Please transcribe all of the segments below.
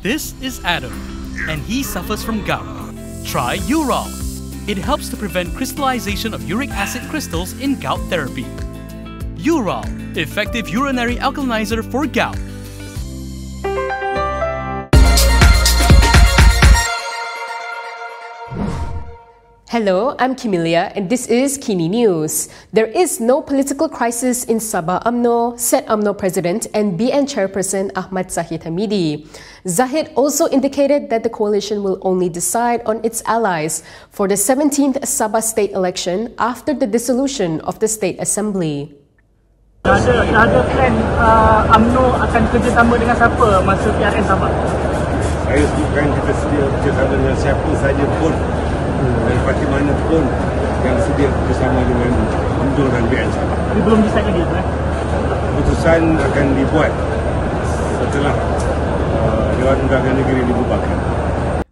This is Adam, and he suffers from gout. Try Urol. It helps to prevent crystallization of uric acid crystals in gout therapy. Urol, effective urinary alkalinizer for gout. Hello, I'm Kimilia and this is Kini News. There is no political crisis in Sabah UMNO, said UMNO President and BN Chairperson Ahmad Zahid Hamidi. Zahid also indicated that the coalition will only decide on its allies for the 17th Sabah state election after the dissolution of the State Assembly. Dah ada plan UMNO akan kerjasama dengan siapa masa PRN Sabah? Saya bukan kita sedia kerjasama dengan siapa saja pun. Dan parti mana pun yang sedia bersama dengan UMNO dan BN Sabah. Tapi belum disahkan dia, kan? Keputusan akan dibuat setelah Dewan Undangan Negeri dibubarkan.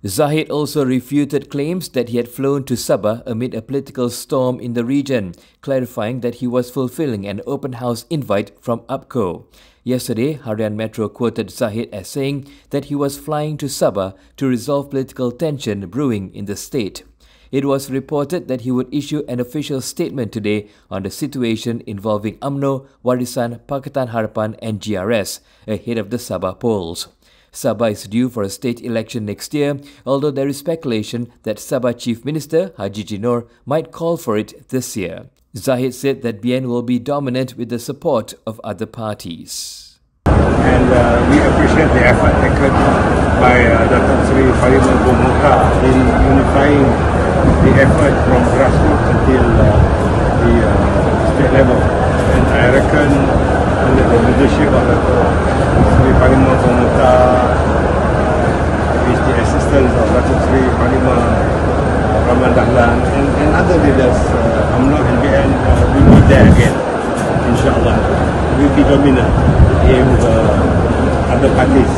Zahid also refuted claims that he had flown to Sabah amid a political storm in the region, clarifying that he was fulfilling an open house invite from APCO. Yesterday, Harian Metro quoted Zahid as saying that he was flying to Sabah to resolve political tension brewing in the state. It was reported that he would issue an official statement today on the situation involving UMNO, Warisan, Pakatan Harapan and GRS, ahead of the Sabah polls. Sabah is due for a state election next year, although there is speculation that Sabah Chief Minister Hajiji Noor might call for it this year. Zahid said that BN will be dominant with the support of other parties. And we appreciate the effort taken by Raja Sri Parima Ramadhan in unifying the effort from grassroots until the state level. And I reckon under the leadership of Sri Parima Ramadhan, with the assistance of Raja Sri Parima Ramadhan Dahlan and other leaders, UMNO and BN, we will be there again, insyaAllah. We will be dominant in other parties,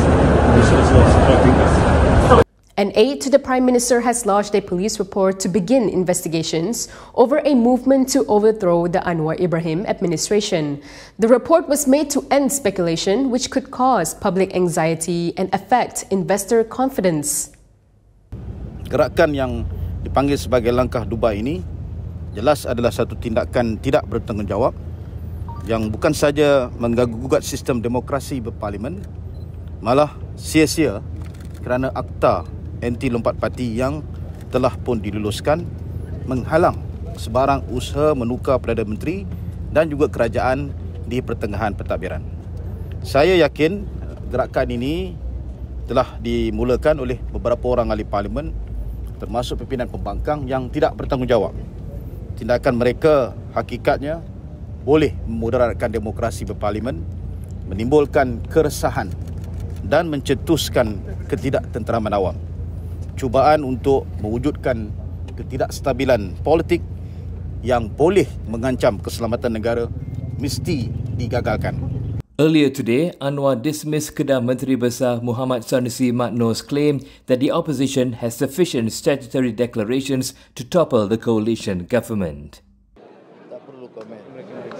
which also supporting us. An aide to the Prime Minister has lodged a police report to begin investigations over a movement to overthrow the Anwar Ibrahim administration. The report was made to end speculation, which could cause public anxiety and affect investor confidence. Gerakan yang dipanggil sebagai langkah Dubai ini jelas adalah satu tindakan tidak bertanggungjawab yang bukan saja mengganggu-gugat sistem demokrasi berparlimen, malah sia-sia kerana akta anti lompat parti yang telah pun diluluskan menghalang sebarang usaha menukar Perdana Menteri dan juga kerajaan di pertengahan pentadbiran. Saya yakin gerakan ini telah dimulakan oleh beberapa orang ahli parlimen termasuk pimpinan pembangkang yang tidak bertanggungjawab. Tindakan mereka hakikatnya boleh memudaratkan demokrasi berparlimen, menimbulkan keresahan dan mencetuskan ketidaktentraman awam. Cubaan untuk mewujudkan ketidakstabilan politik yang boleh mengancam keselamatan negara mesti digagalkan. Earlier today, Anwar dismissed Kedah Menteri Besar Muhammad Sanusi Mat Noor's claim that the opposition has sufficient statutory declarations to topple the coalition government. Tak perlu komen.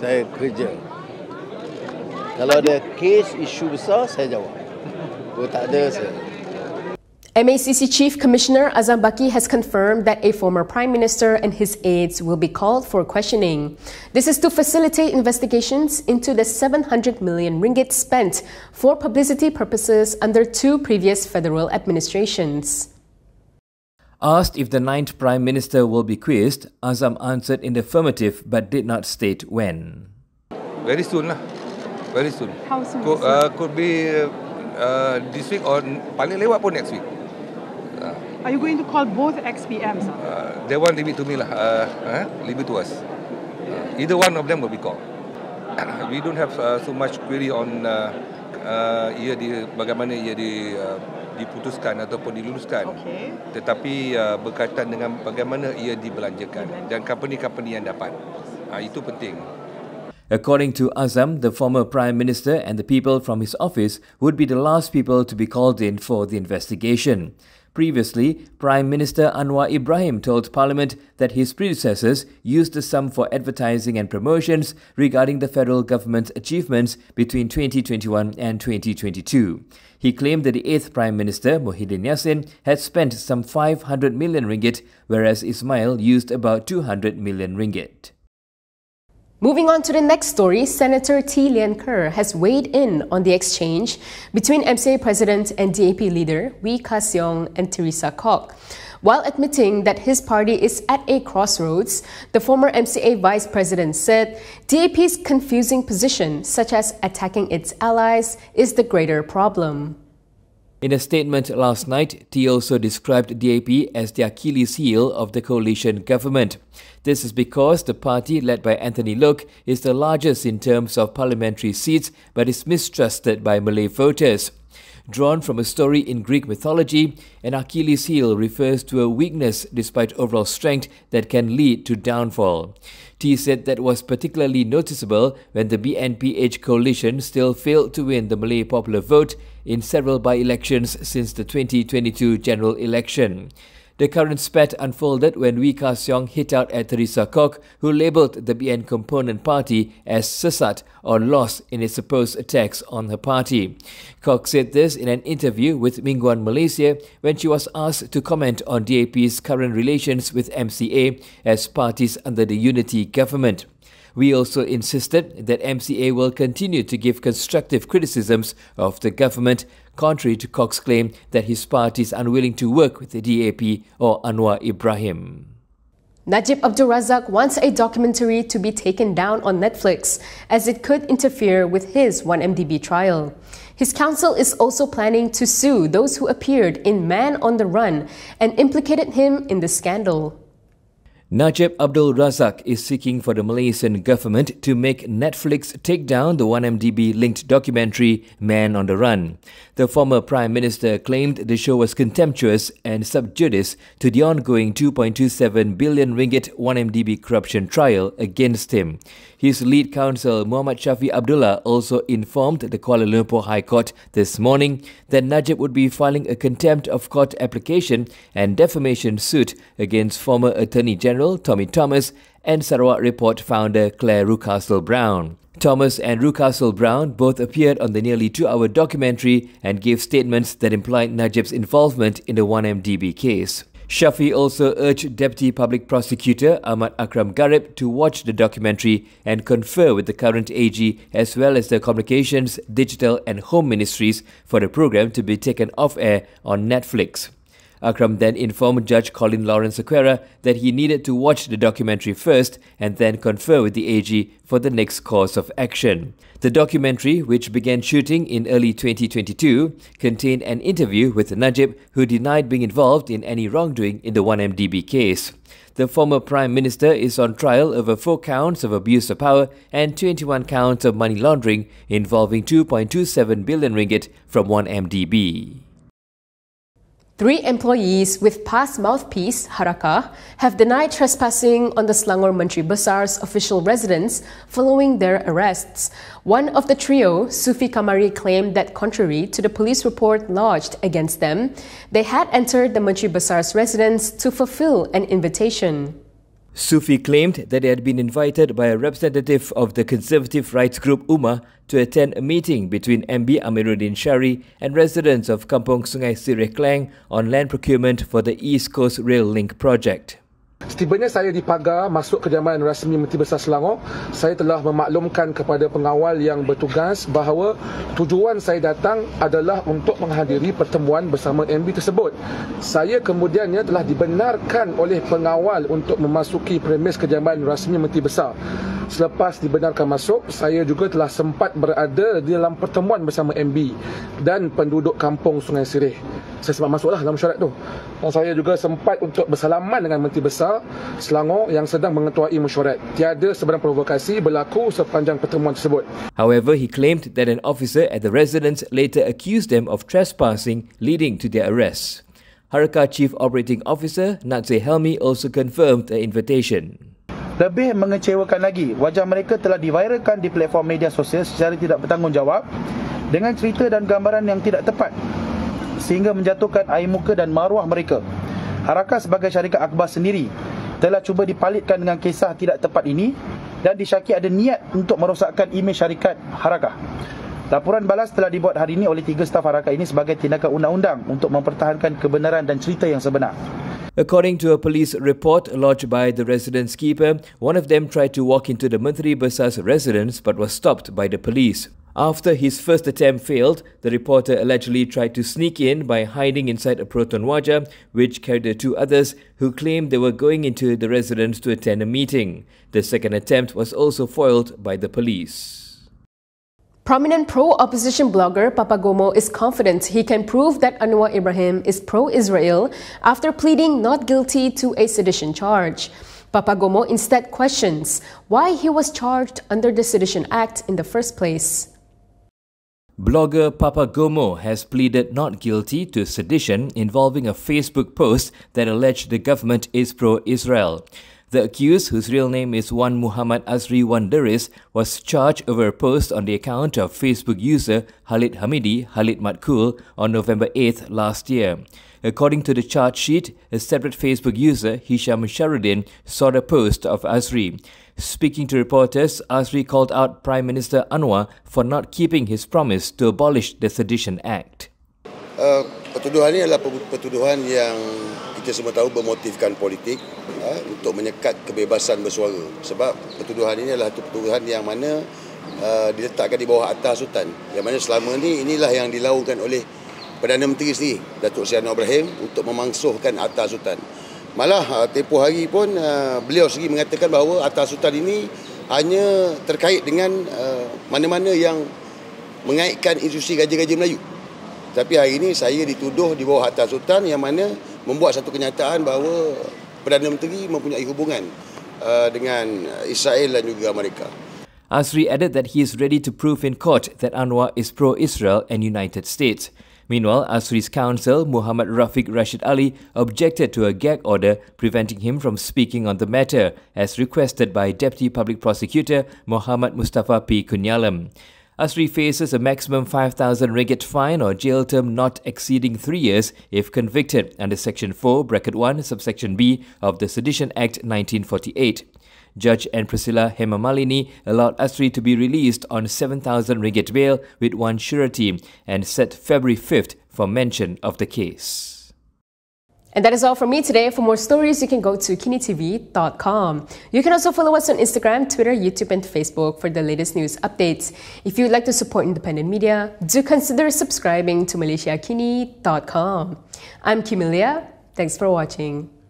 Saya kerja. Kalau ada kes isu besar, saya jawab. Kalau tak ada, saya. MACC Chief Commissioner Azam Baki has confirmed that a former Prime Minister and his aides will be called for questioning. This is to facilitate investigations into the 700 million ringgit spent for publicity purposes under two previous federal administrations. Asked if the 9th Prime Minister will be quizzed, Azam answered in the affirmative but did not state when. Very soon lah. Very soon. How soon? Could be this week or paling lewat pun next week. Are you going to call both ex-PMs? They won't leave it to me lah. Leave it to us. Either one of them will be called. We don't have so much query on bagaimana ia diputuskan ataupun diluluskan. Okay. Tetapi berkaitan dengan bagaimana ia dibelanjakan dan company-company yang dapat. Itu penting. According to Azam, the former Prime Minister and the people from his office would be the last people to be called in for the investigation. Previously, Prime Minister Anwar Ibrahim told Parliament that his predecessors used the sum for advertising and promotions regarding the federal government's achievements between 2021 and 2022. He claimed that the 8th Prime Minister, Muhyiddin Yassin, had spent some 500 million ringgit, whereas Ismail used about 200 million ringgit. Moving on to the next story, Senator T. Lian Kerr has weighed in on the exchange between MCA President and DAP leader Wee Ka Siong and Teresa Kok. While admitting that his party is at a crossroads, the former MCA Vice President said DAP's confusing position, such as attacking its allies, is the greater problem. In a statement last night, T also described DAP as the Achilles heel of the coalition government. This is because the party led by Anthony Lok is the largest in terms of parliamentary seats but is mistrusted by Malay voters. Drawn from a story in Greek mythology, an Achilles heel refers to a weakness despite overall strength that can lead to downfall. T said that was particularly noticeable when the BNPH coalition still failed to win the Malay popular vote in several by-elections since the 2022 general election. The current spat unfolded when Wee Ka Siong hit out at Teresa Kok, who labelled the BN component party as sesat or lost in its supposed attacks on her party. Kok said this in an interview with Mingguan Malaysia when she was asked to comment on DAP's current relations with MCA as parties under the unity government. We also insisted that MCA will continue to give constructive criticisms of the government, contrary to Kok's claim that his party is unwilling to work with the DAP or Anwar Ibrahim. Najib Abdul Razak wants a documentary to be taken down on Netflix as it could interfere with his 1MDB trial. His counsel is also planning to sue those who appeared in Man on the Run and implicated him in the scandal. Najib Abdul Razak is seeking for the Malaysian government to make Netflix take down the 1MDB-linked documentary Man on the Run. The former Prime Minister claimed the show was contemptuous and sub judice to the ongoing 2.27 billion ringgit 1MDB corruption trial against him. His lead counsel, Muhammad Shafi Abdullah, also informed the Kuala Lumpur High Court this morning that Najib would be filing a contempt of court application and defamation suit against former Attorney General Tommy Thomas and Sarawak Report founder Claire Rucastle-Brown. Thomas and Rucastle-Brown both appeared on the nearly 2-hour documentary and gave statements that implied Najib's involvement in the 1MDB case. Shafi also urged Deputy Public Prosecutor Ahmad Akram Garib to watch the documentary and confer with the current AG as well as the Communications, Digital and Home Ministries for the program to be taken off-air on Netflix. Akram then informed Judge Colin Lawrence Aquera that he needed to watch the documentary first and then confer with the AG for the next course of action. The documentary, which began shooting in early 2022, contained an interview with Najib, who denied being involved in any wrongdoing in the 1MDB case. The former Prime Minister is on trial over 4 counts of abuse of power and 21 counts of money laundering involving 2.27 billion ringgit from 1MDB. 3 employees with past mouthpiece, Harakah, have denied trespassing on the Selangor Menteri Besar's official residence following their arrests. One of the trio, Sufi Kamari, claimed that contrary to the police report lodged against them, they had entered the Menteri Besar's residence to fulfill an invitation. Sufi claimed that they had been invited by a representative of the conservative rights group Ummah to attend a meeting between MB Amiruddin Syari and residents of Kampung Sungai Sireh Klang on land procurement for the East Coast Rail Link project. Setibanya saya di pagar masuk kediaman rasmi Menteri Besar Selangor, saya telah memaklumkan kepada pengawal yang bertugas bahawa tujuan saya datang adalah untuk menghadiri pertemuan bersama MB tersebut. Saya kemudiannya telah dibenarkan oleh pengawal untuk memasuki premis kediaman rasmi Menteri Besar. Selepas dibenarkan masuk, saya juga telah sempat berada di dalam pertemuan bersama MB dan penduduk kampung Sungai Sireh. Saya sempat masuklah dalam syarat tu. Dan saya juga sempat untuk bersalaman dengan Menteri Besar Selangor yang sedang mengetuai mesyuarat. Tiada sebarang provokasi berlaku sepanjang pertemuan tersebut. However, he claimed that an officer at the residence later accused them of trespassing, leading to their arrest. Harakah Chief Operating Officer Natsir Helmi also confirmed the invitation. Lebih mengecewakan lagi, wajah mereka telah diviralkan di platform media sosial secara tidak bertanggungjawab dengan cerita dan gambaran yang tidak tepat. sehingga menjatuhkan air muka dan maruah mereka. Harakah sebagai syarikat akhbar sendiri telah cuba dipalitkan dengan kisah tidak tepat ini dan disyaki ada niat untuk merosakkan imej syarikat Harakah. Laporan balas telah dibuat hari ini oleh 3 staf Harakah ini sebagai tindakan undang-undang untuk mempertahankan kebenaran dan cerita yang sebenar. According to a police report lodged by the residence keeper, one of them tried to walk into the Menteri Besar's residence but was stopped by the police. After his first attempt failed, the reporter allegedly tried to sneak in by hiding inside a proton waja, which carried the 2 others who claimed they were going into the residence to attend a meeting. The second attempt was also foiled by the police. Prominent pro-opposition blogger Papa Gomo is confident he can prove that Anwar Ibrahim is pro-Israel after pleading not guilty to a sedition charge. Papa Gomo instead questions why he was charged under the Sedition Act in the first place. Blogger Papa Gomo has pleaded not guilty to sedition involving a Facebook post that alleged the government is pro-Israel. The accused, whose real name is Wan Muhammad Azri Wan Deris, was charged over a post on the account of Facebook user Khalid Hamidi Khalid Matkul on November 8 last year. According to the charge sheet, a separate Facebook user, Hisham Sharuddin, saw the post of Azri. Speaking to reporters, Azri called out Prime Minister Anwar for not keeping his promise to abolish the Sedition Act. Pertuduhan ini adalah pertuduhan yang kita semua tahu bermotifkan politik untuk menyekat kebebasan bersuara. Sebab pertuduhan ini adalah pertuduhan yang mana diletakkan di bawah atas sultan. Yang mana selama ini inilah yang dilakukan oleh Perdana Menteri sendiri, Datuk Seri Anwar Ibrahim, untuk memangsuhkan atas sultan. Malah tempoh hari pun beliau sendiri mengatakan bahawa atas sultan ini hanya terkait dengan mana-mana yang mengaitkan institusi Raja-Raja Melayu. Tapi hari ini saya dituduh di bawah atas sultan yang mana membuat satu kenyataan bahawa Perdana Menteri mempunyai hubungan dengan Israel dan juga Amerika. Azri added that he is ready to prove in court that Anwar is pro-Israel and United States. Meanwhile, Azri's counsel, Muhammad Rafiq Rashid Ali, objected to a gag order preventing him from speaking on the matter, as requested by Deputy Public Prosecutor Muhammad Mustafa P. Kunyalam. Azri faces a maximum 5,000 ringgit fine or jail term not exceeding 3 years if convicted under Section 4, Bracket 1, Subsection B of the Sedition Act 1948. Judge N. Priscilla Hemamalini allowed Azri to be released on 7,000 ringgit bail with 1 surety and set February 5th for mention of the case. And that is all from me today. For more stories, you can go to kinitv.com. You can also follow us on Instagram, Twitter, YouTube, and Facebook for the latest news updates. If you'd like to support independent media, do consider subscribing to malaysiakini.com. I'm Kimilia. Thanks for watching.